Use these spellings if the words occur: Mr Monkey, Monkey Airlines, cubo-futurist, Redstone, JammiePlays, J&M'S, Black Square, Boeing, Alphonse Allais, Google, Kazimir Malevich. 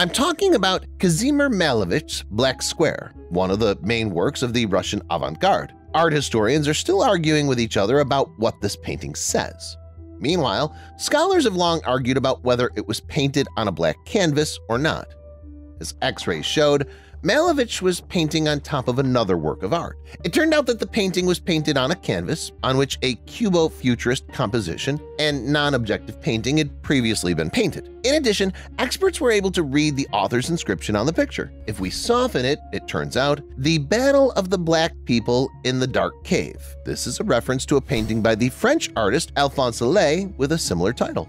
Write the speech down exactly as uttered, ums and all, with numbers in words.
I'm talking about Kazimir Malevich's Black Square, one of the main works of the Russian avant-garde. Art historians are still arguing with each other about what this painting says. Meanwhile, scholars have long argued about whether it was painted on a black canvas or not. As x-rays showed, Malevich was painting on top of another work of art. It turned out that the painting was painted on a canvas on which a cubo-futurist composition and non-objective painting had previously been painted. In addition, experts were able to read the author's inscription on the picture. If we soften it, it turns out, "The Battle of the Black People in the Dark Cave." This is a reference to a painting by the French artist Alphonse Allais with a similar title.